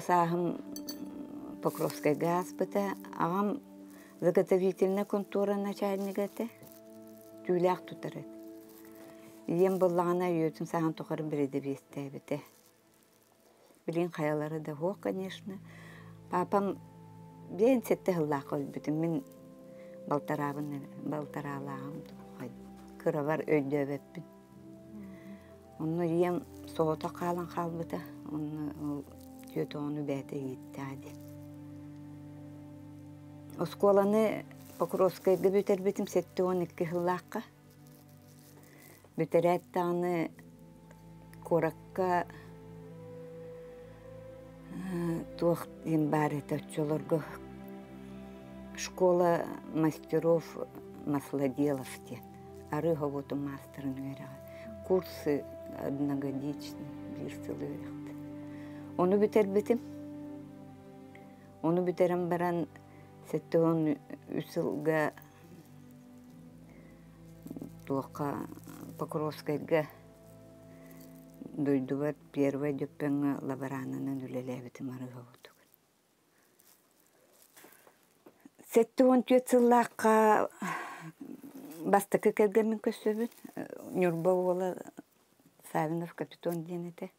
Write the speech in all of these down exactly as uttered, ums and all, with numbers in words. сам Покровского госпиталя, ам заготовительная контора начальника-то тюлях тутерет. Ем была она ютим сам тухар бредевистевите. Блин, хаялары да го, конечно. Папам день сетегла колбит, мин балтаравын балтаралагам тухай. Кыравар өйдөвөп. Онно ем сота калан калбыта, онно ютону бете гиттади. Осколаны Покровская гбитер битим сеттоник кыллакка. Битереттаны коракка тох имбарета чолорго школа мастеров маслоделовки, а рыговото мастерную курсы одногодичные, бирсылы. Onu biter bitim. Onu biterim baran setton üsülge toka Покровского duyduvat первая döpenge labaranının ülele bitim arıga olduk. Setton tüyetsillaka bastakı kergemin kösöbün. Nurbaola Savinov kapiton denete.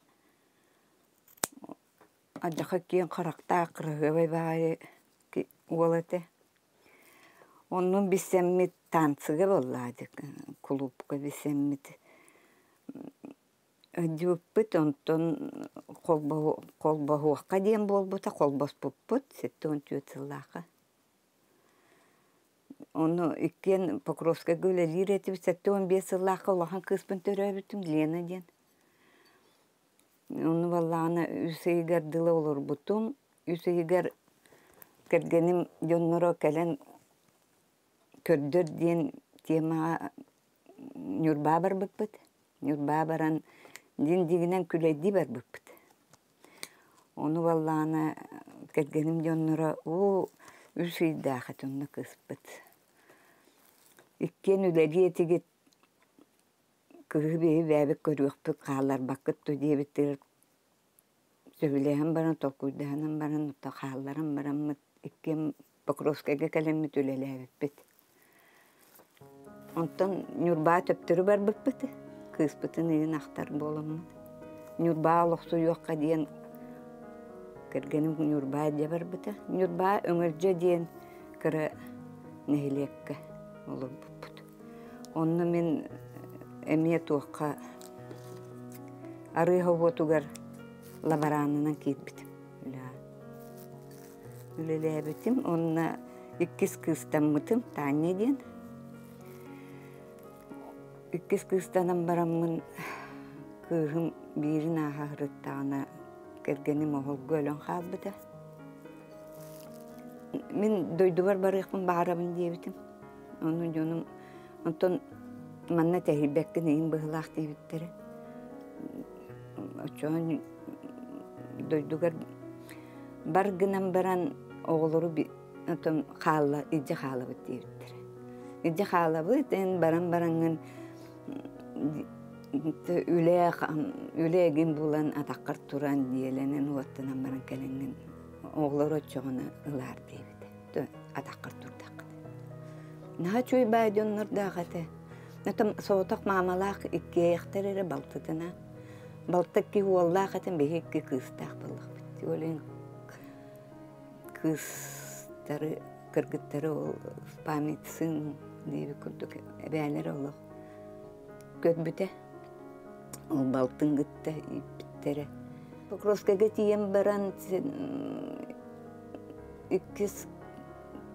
Аддыха киен каракта кырыгыбай баары уолаты. Оннун бисеммит танцыгы болладык, клубка бисеммит. Аддюппыт онтон колбахуакка дейін болбута, колбаспуппыт, сетті он тюетсыллаха. Оны иккен Покровская гөлі лиретіп, сетті он бесыллаха, олахан кыспын төрөбітім, Лена дейін. Onu vallana üseygar dila olur butum. Üseygar kergenim yonlara kelen kördür diyen tema nürbabar bıpıt. Nürbabaran din diginen küledi bar bıpıt. Onu vallana kergenim yonlara o üseyda hatunla kıspıt. İkken üleriyeti git. Kırıbey ve bir körüktü kallar bakıttı diye bitir. Söyleyem bana tokuydanım bana tokhallarım bana ikkem Покровского kalemi tüleleyip bit. Ondan nürba töptürü bar bit. Kıspıtın elin aktar bolamın. Nürba loqsu yoqqa diyen kirgenim nürba diye bar bit. Nürba öngörce diyen kırı nehilekke olur bit. Onunla min Эмне тоққа арыға отуғар лабаранынан кейт бітім. Үлелі бітім, онына иккіз кыстан мұтым, таңне ден. Иккіз кыстанам барамын күйім бейрін ағағырыттағына кергенім оғыл көлін қал біті. Мен дойдувар барықпын бағарабын дей бітім. Оның жоным, онтон Манна тәхибәккін ең бұғылақ дейбіттері. Өтшоғын дойдуғар бар гынан баран оғылыру қала, иджі қала бұд дейбіттері. Иджі қала бұд, ең баран-баранын үләген болан атаққар тұран дейеленен оғаттынан баран кәленген оғылыру өтшоғына ұлар дейбіті. Атаққар тұрдақ. Наға чөй байды онлар дағаты. Нәтім соғытық мамалақ үкке ақтарары балтыдына. Балтық ке уаллақ әтін бәйекке кыстақ болық бітті. Олен кыстары, кіргіттары ол памятсын дейбі күрдік әбәлері олық. Көт бүті, ол балтың күтті үппіттері. Покровского тиен баран үккіз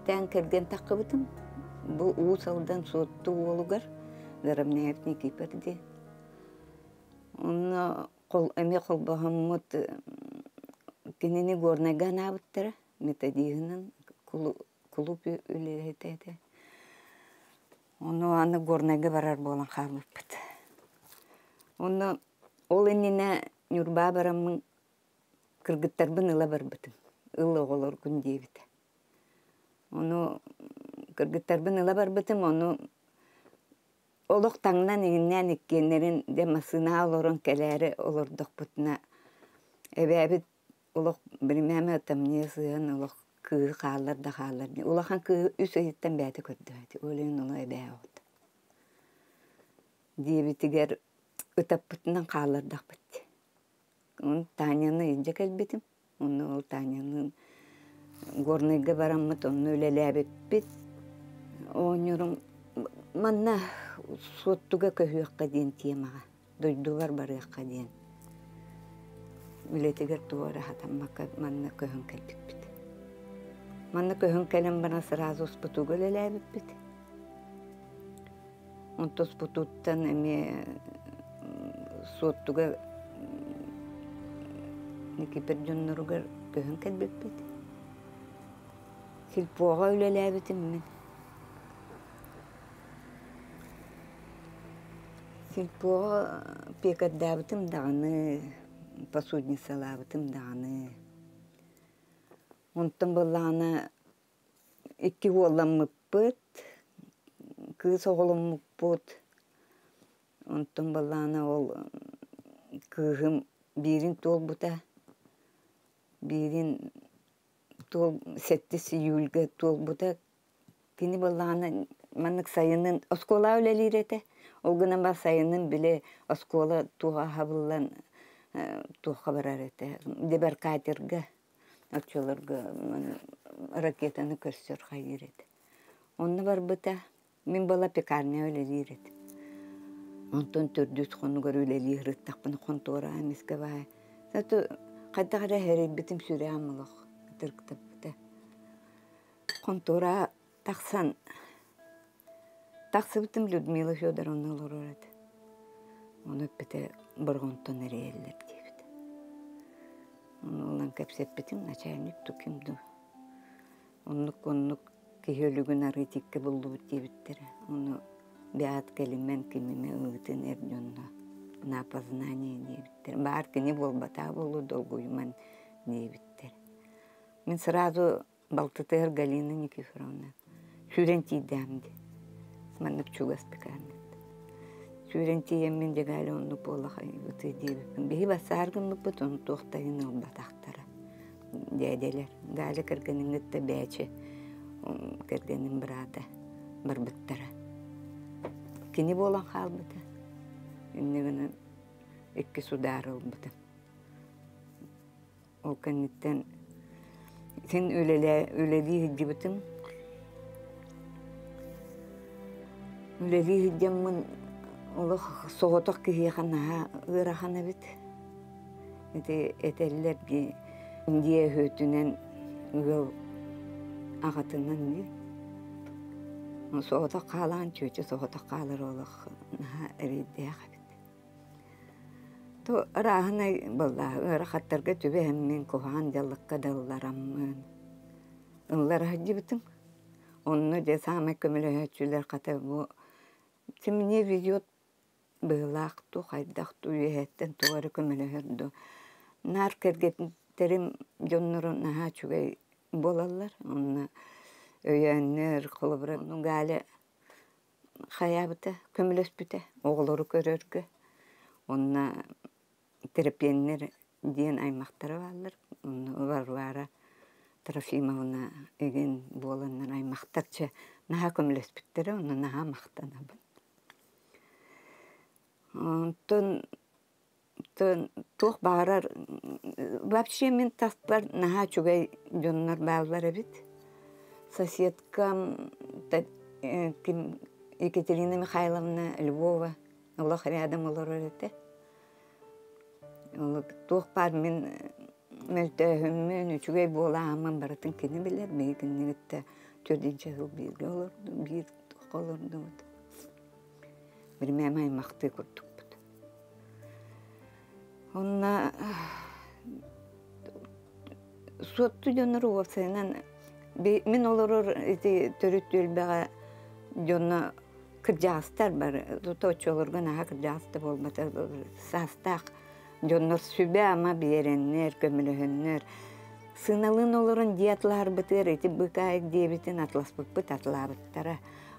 тән кірген тақы бітім. Бұл ұғыз алдан соғытты олығыр. Дарамнеевтің кейперде. Оны әме қолбағаммұт кенені көрнеген абыттары, методиғынан құлып үлелетеді. Оны оны көрнеге барар болан қалып біт. Оны ол әніне нүрба барамын кіргіттар бұн ұла бар бітім. Ұлы олар күн дейбіті. Оны кіргіттар бұн ұла бар бітім, оны Олық таңнан еңінен еккенлерін демасына олырын кәләрі олырдық бұтына. Әбәбіт Uloq bilmem temniyesiyen uloq kız kallar da kallar diye. Uloqan kız üseyitten beyte kötüydü. Öleyin olay beyot. Diye bitiger ötaputtan kallar da bitti. Onun tanyanı ince kalbitim. Onun tanyanın gornayga barammat onun öyle lebe bit. Oynuyorum manna sottuga köhüye kadin tiyemağa. Duydular barıya kadin. Ületiger duvara hatamaka manna köhün kalbipit. Manna köhün kalem bana sırazı usputu göle lebipit. Onto uspututtan emi sottuga nikipir cunnurugar köhün kalbipit. Kilpoğa öyle lebitim min. Kilpoğa pekat dabitim dağını посудница лабытым даны. Онтан баланы икки голламыппыт, кыз оголуммыппыт. Онтан баланы ол кыгым бирин толбута, бирин тол сеттес июльге толбута. Кини баланы манык сайынын оскола өлелирете. Ол гынан ба сайынын биле оскола туга хабыллан Tuh haber ete, deber kaderge, açılarga raketini kırışır hayret. Onu var bıta, min bala pekarne öyle liret. Ondan türdüz konugar öyle liret, tapın kontora miske bay. Zato kadara heret bitim süreyim Allah, tırkta bıta. Kontora taksan, taksı bitim Ludmila Fyodor onu lorat. Onu bıta. Burgun'tan nereye eller diyekti. Onu olan kapsepetim naçaynik tükümdü. Onluk onluk kehölügün arıtikki buldu diyekti. Onu biat kelimen kimime ıgıtın erdiğinde napaznaniye diyekti. Bağırki ne bol batağı bolu dolguyuman diyekti. Min sırazu baltıtır Galina Nikiforovna. Şürentiyi damdi. Smanlık çugas pekarnı. Şurentiyem min degali onu polaha yutuydu. Bihi basargın mı bütün tohtayın olba tahtara. Dedeler, gali kırgının gitti beçi, kırgının brata, barbıttara. Kini bolan halbıda. Ünlüğünün iki sudarı olbıda. O kanitten, sen öleliği hiddibitin. Öleliği hiddibitin. Ola soğutak ki yakana ırahana bit. Ete eteller ki diye hötünen yol ağatından di. Soğutak kalan çocuğu soğutak kalır ola naha eridiye kabit. To ırahana balla ırahatlarga tübe hemmin kohan dallıkka dallaramın. Onlara hacı bitim. Onu cesame kömülü hötçüler katı bu. Timine video Bılaktı, kaydaktı, üyehetten tuvarı kömülüyordu. Nar kergetlerim jonların naha çüge bolallar. Onunla öyenler, kulubra, onun gali hayabıta, kömülöspüte, oğulları körörgü. Onunla terapyenler diyen aymakları varlar. Onunla varvara Trafimovna egen bolanlar aymaktarca naha kömülöspütleri, onunla naha maktanabın. Тон тон тох барар вообще мен тастар наха чугай жоннор баллар бит соседкам ким Екатерина Михайловна Львова Аллах рядом олорете ол тох пар мен мөлтөһүм мен чугай боламын баратын кини билер мегиннетте төрдүнчө бир олор бир колорду Bilmem ay maktı kurduk bud. Onunla soğuttu dönür olsayla min olur eti törüttül bağa dönü kırcağızlar var. Toç olurgun aha kırcağızda olmasa sastak dönür sübe ama bir yerenler, kömülühünler. Sınalın olurun diyatlar bıtır eti bıkayık diye bitin atlas bıt bıt atla bıttara.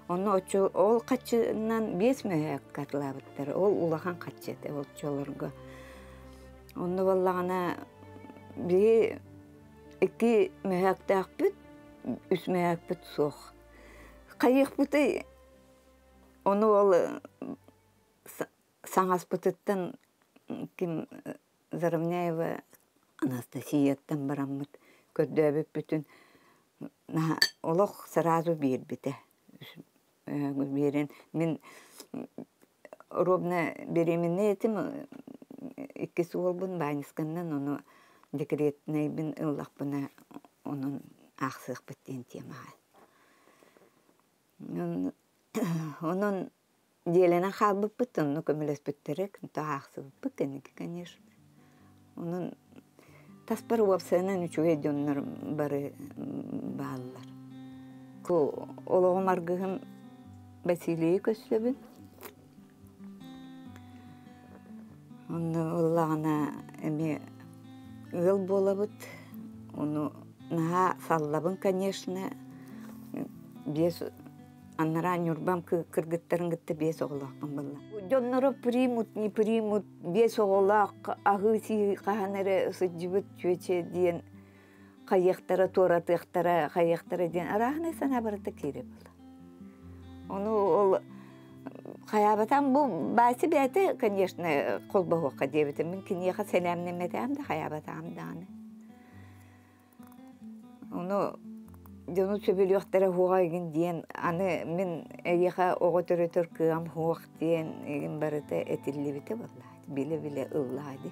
Onu oçu ol kaçından beş mühek katlabıttır. Ol ulahan kaçıdı, ol çoğulurgu. Onu vallağına بيه كي مهاك تاخبت إيش مهاك بتصخ خير بتي أنا والله سانس بتتن كم زرمناي و أناستاسية تن برمت كدابي بتن نه الله سرعة بير بته بيرن من ربنا بريمنيتي ما كسول بن بعينس كنا إنه ذكرت نايبن الله بنا إنه أخسر بتنتي معه إنه إنه ديالنا خاب بتن إنه كملت بترك إنه أخسر بتني كنيش إنه تسبر وابسنا نشوفه دون برا بالر كو الله مرجهم بسيلي كشلبن والله أنا أمي غلب ولابد إنه نها صلبن كنيشنا بيس أنا راني ربما كرقت ترنقت بيس الله بالله جن رب بريموت ني بريموت بيس الله أهوسي قهنرة سجبت شوية دين خيخترة تورة تخترة خيخترة دين أراهن سنة برتكيري بالله إنه خيابتان بو باسي بيته كنيشنا قلبه وقديبته ممكن ياخد سلام نمته عمدا خيابته عمدا أنا إنه جنود شبيل يختاره هو جنديان أنا من يخا أقترب تركيام هو ختيان إمبارته أتلي بيته والله بلا بلا الله دي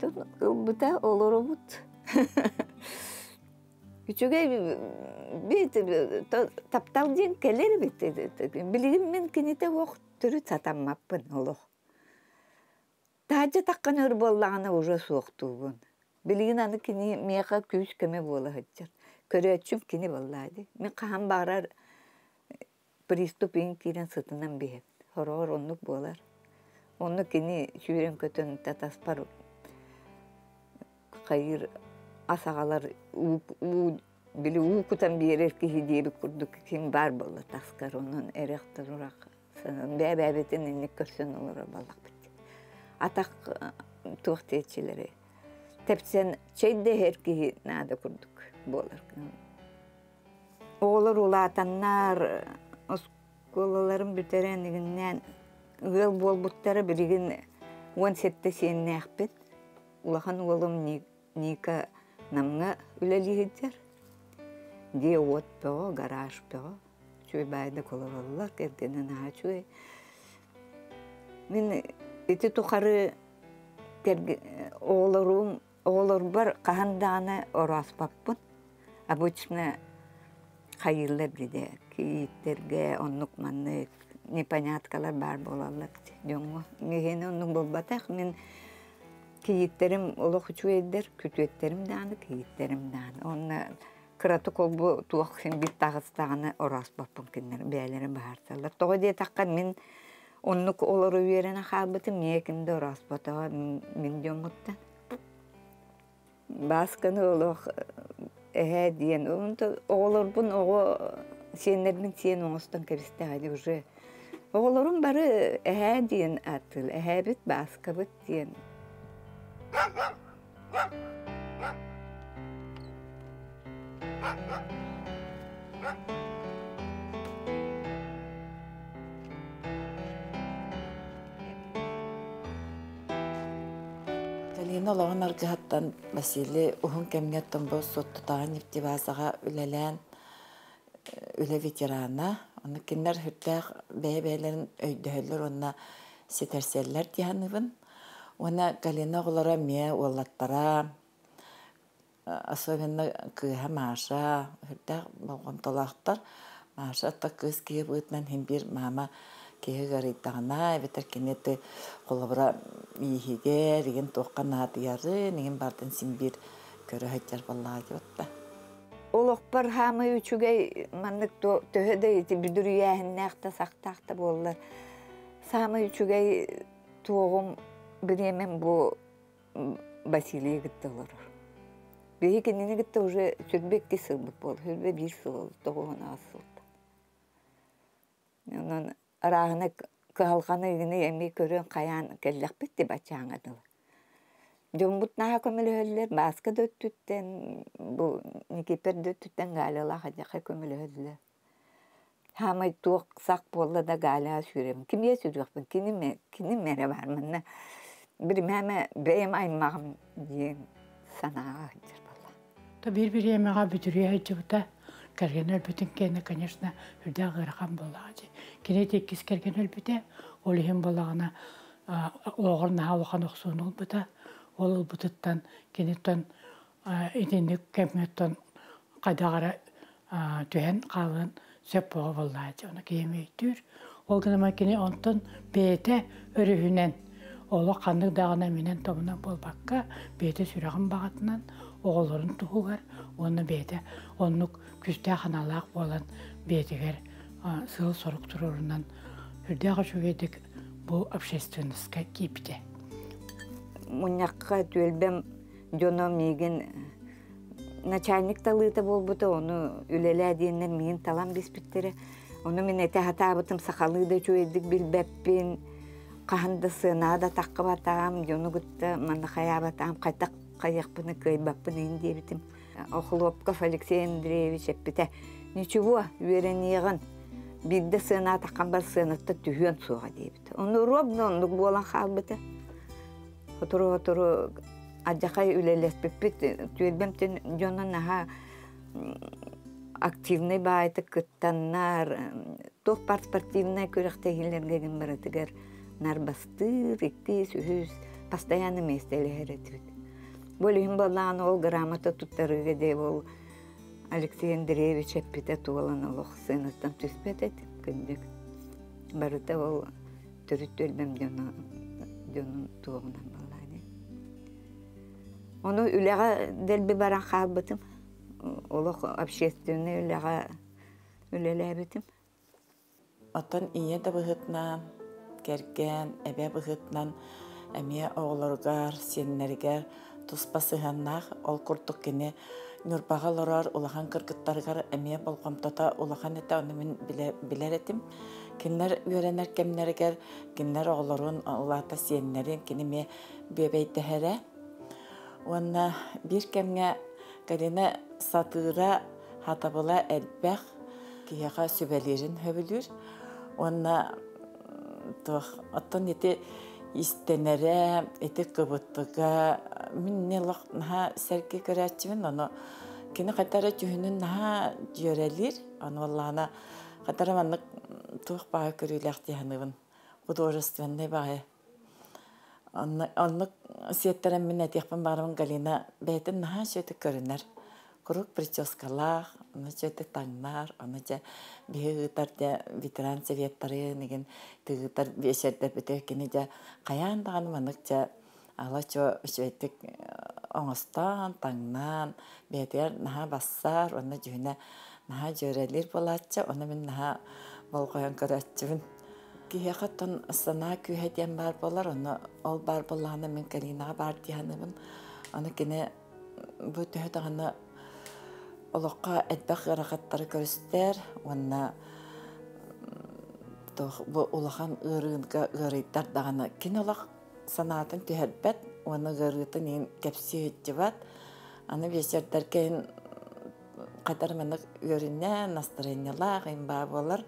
تون قلبته الله ربط Küçüğe bir taptal diyen keleri bitti. Bilgim ben kenete vok türü satanmappın oluq. Taca taqqan örbollağına uca soğuktu bun. Bilgin anı kini meqa küş kime bola hıccar. Köreçüm kini bolladı. Men qahan bağırar pristopin kiren sıtınan behep. Horor onluk bolar. Onluk kini şüren kötün tataspar kayır Asağalar bile uykudan bir erkeği hediye kurduk. Kim var bala taskar onun erektir olarak. Bebebeten inlik körsün olur balak bitti. Atak tuğtiyetçileri. Tepsen çeyde erkeği nada kurduk. Bolar. Oğlar ulatanlar, oskolaların büterenliğinden gıl bol butları birigin on sette şeyin nekbet. Ulahan oğlum ne? Nika namga üleliyecek. Diye ot peo, garaj peo. Çünkü bayda kolorallar kendine ne açıyor. Min iti tukarı oğlarım oğlar var kahandana oras papun. Abuçne hayırlı bir de ki terge onluk manne nepanyatkalar barbolallar. Diyorum niye onluk babatak min Kiyitlerim ola hücüyediler, kötü etlerim dağını, kiyitlerim dağını. Onunla kıratık ol bu tuğaksin bir tağız dağını orası bakın kendiler, beyleri bağırtarlar. Toğa diye takkan min onluk oları yerine habıtı meyekimde orası batağa min yomuttan. Baskını ola ehe diyen, oğlar bun oğu senler bin sen oğuzdan keriste hadi ucu. Oğlarım bari ehe diyen atıl, ehe bit, baskı bit diyen. Talina lağnar cihattan mesele uhun kemniyetten boz sottu dağın iftivazağa ülelen üle veterana onu kinler hütlağ beybeylerin öydüller onunla seterseller diyanıvın Ona kalina olara miye olatlara, asobenna kıha maşa, hırda balgam talahtar, maşa ta kız kıyıp ötmen hem bir mama kıyı garıdağına, eveter keneti kolabra miyihige, rigin toğqa nadiyarı, nigin bardın sin bir körü hıtjar vallaha diyotta. Oloqpar hamı üçüge manlık töhödeyti bir dürüyehin nağda saktağda bollar. Samı üçüge toğum Biremen bu Vasili'ye gitti olur. Biri kendine gitti, уже sürbekki sığlık oldu. Sürbe bir sığlık, doğuna asıldı. Onun rağına, kıhalkanı yine yemeği görüyorum, kayan kellek bitti, bacağına da. Dömütnağakömülüller, baskı döttütten, bu nikiper döttütten galala hacaka kömülüller. Hamay tuğ sak bolla da galaya sürem. Kim ye sürüyor ben? Kinim kinim mere var menne. Bir meme beyim aymağım diye sana hacir bala. Ta bir bir yemeğe bütürüye hacıbda. Kergenel bütün kene конечно hüda gırğan bolacı. Kine tekis kergenel büte olihem balağına oğurna halıqan oqsun ol büte. Ол бұтыттан, кенеттен, етенде көметтен қайдағара түйен қалын сөп боға болады. Оны кеймей түр. Ол күні мәкене онтын бейті өрігінен, олы қандық дағына менен томынан бол баққа, бейті сүрағын бағатынан, оғылырын тұғығыр, оны бейті, оны күсті қаналақ болан бейтігер сыл сұрық тұрырынан үрдеғі шөгедік бұл общественіске кейпте. Муньякка төлбем дөном меген начальник талыта болбута ону үлеләдиеннер мен талам беспиттери ону мен эте хатабытым сахалыда чөйдик билбеппин каханда сынада таккы батам дөну гытта манда хаябатам кайта кайыкпыны кайбаппын инде битим Охлопков Алексей Андреевич эппите ничего веренегин бидде сына таккан бар сынатта түгөн суга дейбит ону робдондук болан халбыты Otoru otoru acakay üleles pipit tüelbem ten jonan ha aktivne bayta kıtanlar top part sportivne körükte hillergegen baratiger nar bastır ikti sühüs pastayanı mesteli heretvit. Bolihim balan ol gramata tuttarı vede ol Alexey Andreevich pipet olan alox senattan tüspet et kindik barata ol törüt tüelbem jonan jonan tuğundan. Onu üleğe delbi baran kalbıtım. Oluq abşestüğüne üleğe ülelebitim. Otan iye de bıhıtnan, gergen, ebe bıhıtnan, emiye oğulurgar, senlergar, tuspasıhannak, ol kurtuk gini, nürbağa lorar, ulağan kırgıttargar, emiye bolqomtota, ulağan ete onu min biler etim. Kimler üyerener kemlergar, kimler oğulurun, ulağda senlerin, kimi bebeytehere. Ona bir kemge karine satıra hatabala elbek kiyağa sübelerin hövülür. Ona toh atın eti istenere, eti kıvıttığa minnelak naha sergi göreçimin onu kini kadara cühünün naha görelir. Onu Allah'ına kadara manlık toh bağı görülük dihanıvın. Bu doğrusu bende bağı. Onluk siyetlerim minnet yapın barımın galina beytin naha şöyle görünür. Kuruk priçoskalar, onu şöyle tanlar, onu şöyle bir hıtarca bitiren seviyetleri, negin tığıtar bir eşerler bitirkeni de kayan dağınmanlıkça ala çoğu şöyledik oğuzdan, tanlan, beytiler naha bassar, onu cühüne naha görelir bulatça, onu min naha bol koyan göreççübün. Kiyakatın sana kühediyen barbalar onu ol barbalarına min kalina bardiyanımın onu gene bu tühüde onu oluqa edbaq yaraqatları görüstür ona bu olağan ırığınca ırıqlar dağına gene olaq sanatın tühürbet onu ırığıtın en kepsi hüccübat onu beşerderken qadarmanıq ürünen nastarenyalar en barbalar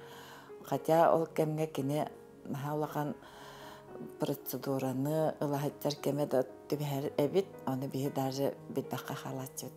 Хотя ол кемге кине нахалакан процедураны ылахаттар кеме да түбәр әбит, аны бие даже битбакка халатчыт.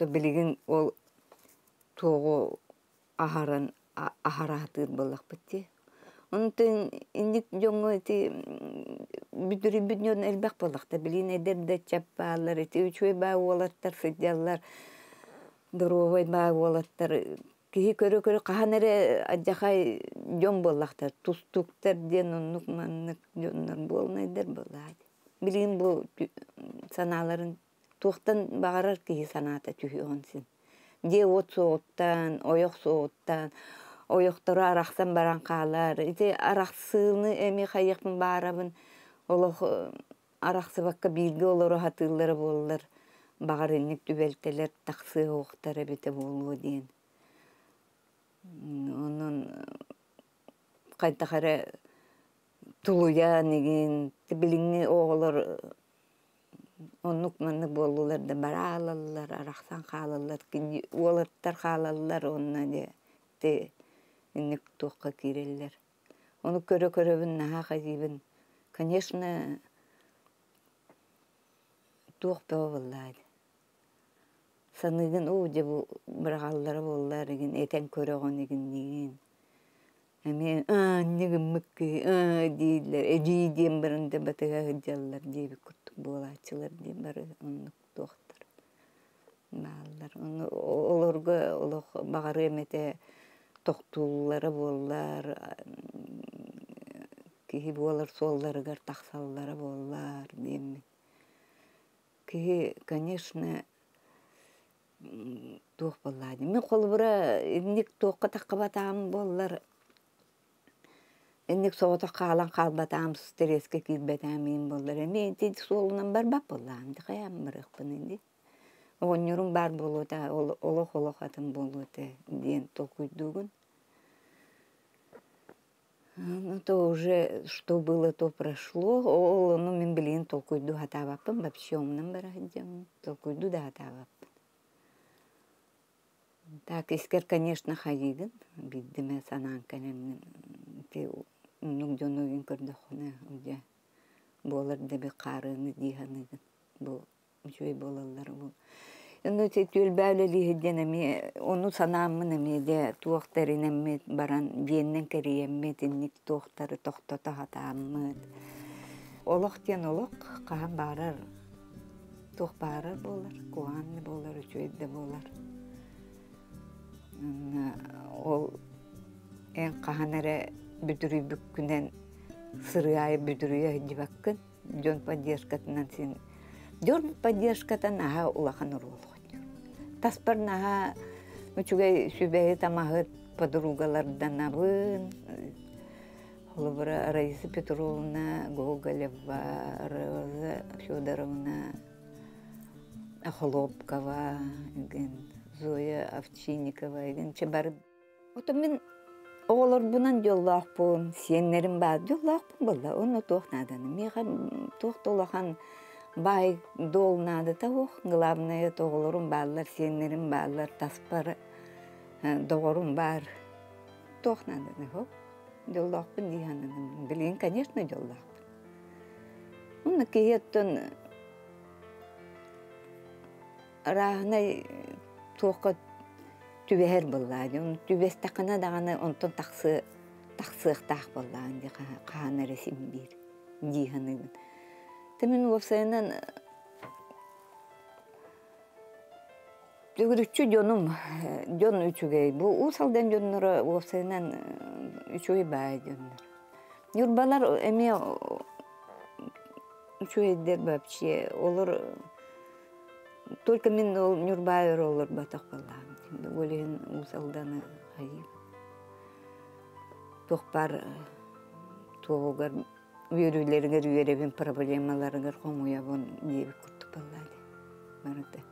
Bilgin ol toğu aharan ahara hatır bolak bitti. Onun için indik jongo eti bütürü bütünün elbak bolak da bilgin eder de çapalar eti üçüye bağı olatlar fıdyalar. Durovay bağı olatlar. Kihi körü körü kahanere acakay jom bollaktar, tuztuktar diye nunuk manlık jonlar bolnaydır bolladi. Bilin bu sanaların tuğtan bağırır ki sanata tühü onsin. De ot soğuttan, oyuk soğuttan, oyuktura araksan baran kalar. İşte araksığını emi kayıkın bağırabın. Olu araksı bakka bilgi olur, hatırları bollar. Bağırınlık dübelteler, taksı oğukları bete bolu deyin. Onun kaytakara Tuluya negin, tebilingi oğullar onukmanı bollular da baralalar, araksan kalalar, ki oğlatlar kalalar onna de te inik toqa kireller. Onu köre köre bin naha kazibin. Конечно, toq beoğullar. Sanıgın o de bu barallara bollar egin, eten köre onegin negin. Hemen ne gümük değiller, eci diyeyim birinde batığa hıcallar diye bir kurtuk boğulaçılar diyeyim bari onluk doktor. Bağırlar, onu olurga, oluk bağır emete toqtulları bollar, kihi boğalar solları gar taksalları bollar diyeyim mi? Kihi, конечно, toq bollar diyeyim. Men kolbura, indik toqqa taqqa batağım bollar. Endik soğuta kalan kalbatağım, streske kirbetemeyin bollar. Emin dedik solundan barbap bollarım. Dikayam bırak bunu indi. Onurun bar boluta, oluk oluk atın boluta diyen tokuyduğun. Ну, то уже, что было, то прошло. Ол, ну, мен билин токуйду хатаваппын, бапшёмнан барахидем. Токуйду да хатаваппын. Так, искер, конечно, хайыгын. Биддиме санан кэнемнен. Те, Нугдёновин көрдөхіне, ұлде, боларды бі қарыны дейханыды, бұл, жөй болалар бұл. Үні төл бәулелі хедден әме, оны санамын әме де, туақтарын әме баран, деннен кәрі әме, деннік туақтары тоқтата хатамын. Олық ден олық, қаған барар, туқ барар болар, қуғанны болар, жөйді болар. Ол, ән қаған әрі, Büdürü bükkünden sıraya büdürüye hıcı bakkın. Dön padyashkatından sen. Dön padyashkatan aha ulağın oluğun. Tasparın aha üçüge sübeye tamahı padrugalardan abın. Olubra Раиса Петровна, Гоголева, Роза Фёдоровна, Холопкова, Зоя Овчинникова. Чебарı. Otomin Oğlar bundan yollaq bun, siyenlerin bazı yollaq bun bolla, onu toğnadanı. Meğe toğda olağan bay dolnadı da oğ, glavnaya toğlarım bağlar, siyenlerin bağlar, tasparı doğrum var. Toğnadanı oğ, yollaq bun deyanını. Bileyin, конечно, yollaq bun. Onu keyetten rahına toğda Tübeher bollardı. Onu tübes takına dağını ondan taksı, taksıq taq bollardı. Qağana resim bir, dihanıydın. Temin ofsayından dögürükçü dönüm, dön üçügey. Bu usaldan dönünürü ofsayından üçügey bağı dönünür. Yurbalar eme üçügey der babçı olur. Только min nürbağır olur bataq bollardı. Олеген ұсалданы қайып. Тоқпар тоғығыр, үйерілеріңер, үйеребін проблемаларыңыр қомуябын дейбі күтті балады. Барады.